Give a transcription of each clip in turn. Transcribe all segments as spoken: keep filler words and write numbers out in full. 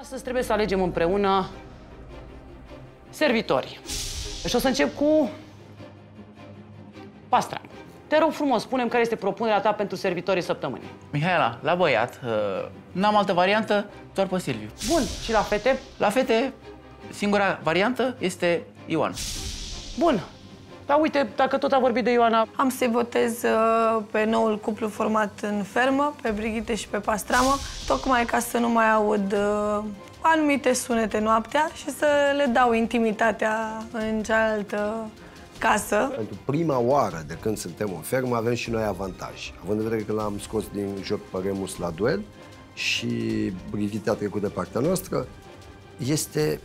Astăzi trebuie să alegem împreună servitori. Și o să încep cu Pastramă. Te rog frumos, spune-mi care este propunerea ta pentru servitorii săptămânii. Mihaela, la băiat, n-am altă variantă, doar pe Silviu. Bun, și la fete? La fete, singura variantă este Ioan. Bun. Dar uite, dacă tot a vorbit de Ioana... Am să-i votez uh, pe noul cuplu format în fermă, pe Brigitte și pe Pastramă, tocmai ca să nu mai aud uh, anumite sunete noaptea și să le dau intimitatea în cealaltă casă. Pentru prima oară de când suntem în fermă avem și noi avantaj, având în vedere că l-am scos din joc pe Remus la duel și Brigitte a trecut de partea noastră. Este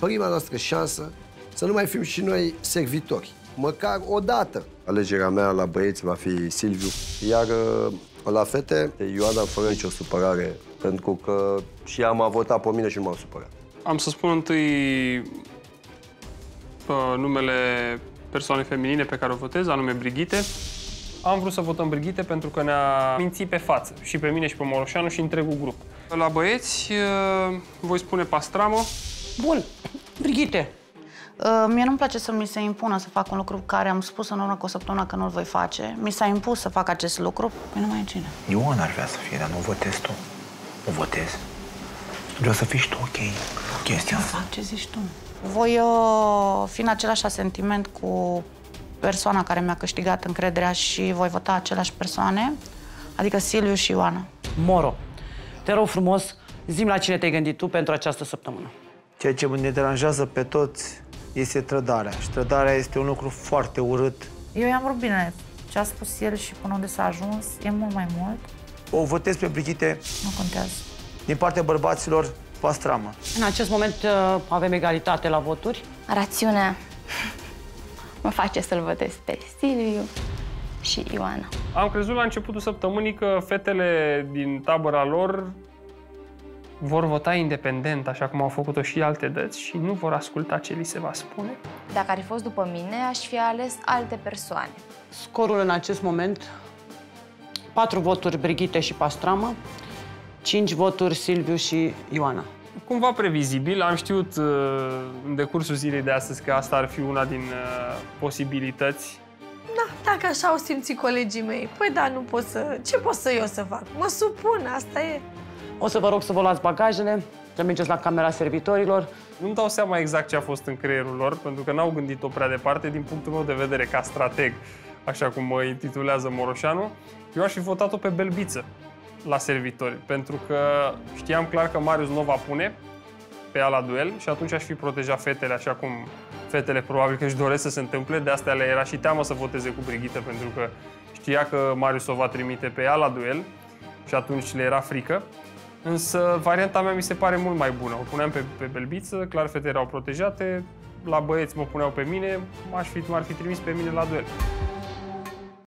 prima noastră șansă să nu mai fim și noi servitori. Măcar o dată. Alegerea mea la băieți va fi Silviu. Iar la fete, Ioana, fără nicio supărare, pentru că și ea m-a votat pe mine și nu m-am supărat. Am să spun întâi pe numele persoanei feminine pe care o votez, anume Brigitte. Am vrut să votăm Brigitte pentru că ne-a mințit pe față, și pe mine, și pe Moroșanu, și întregul grup. La băieți, voi spune Pastramă. Bun, Brigitte. Uh, mie nu-mi place să mi se impună să fac un lucru care am spus în urmă cu o săptămână că nu-l voi face. Mi s-a impus să fac acest lucru. Păi nu mai e cine. Ioan ar vrea să fie, dar nu votezi tu. Nu votezi. Vreau să fii și tu ok. Chestia asta. Fac ce zici tu. Voi uh, fi în același asentiment cu persoana care mi-a câștigat încrederea și voi vota aceleași persoane, adică Silviu și Ioana. Moro, te rog frumos, zi-mi la cine te-ai gândit tu pentru această săptămână. Ceea ce ne deranjează pe toți este trădarea. Și trădarea este un lucru foarte urât. Eu i-am vorbit bine. Ce a spus el și până unde s-a ajuns e mult mai mult. O votez pe Brigitte. Nu contează. Din partea bărbaților, Pastramă. În acest moment avem egalitate la voturi. Rațiunea mă face să-l votez pe Silviu și Ioana. Am crezut la începutul săptămânii că fetele din tabăra lor vor vota independent, așa cum au făcut-o și alte dăți, și nu vor asculta ce li se va spune. Dacă ar fi fost după mine, aș fi ales alte persoane. Scorul în acest moment, patru voturi Brigitte și Pastramă, cinci voturi Silviu și Ioana. Cumva previzibil, am știut în decursul zilei de astăzi că asta ar fi una din posibilități. Da, dacă așa au simțit colegii mei, păi da, nu pot să... ce pot să eu să fac? Mă supun, asta e. O să vă rog să vă luați bagajele, să mergeți la camera servitorilor. Nu-mi dau seama exact ce a fost în creierul lor, pentru că n-au gândit-o prea departe din punctul meu de vedere ca strateg, așa cum mă intitulează Moroșanu. Eu aș fi votat-o pe Belbiță la servitori, pentru că știam clar că Marius nu o va pune pe ea la duel și atunci aș fi protejat fetele, așa cum fetele probabil că își doresc să se întâmple. De asta le era și teamă să voteze cu Brigitte, pentru că știa că Marius o va trimite pe ea la duel și atunci le era frică. Însă varianta mea mi se pare mult mai bună. O puneam pe, pe Belbiță, clar fetele erau protejate, la băieți mă puneau pe mine, m-ar fi, m-ar fi trimis pe mine la duel.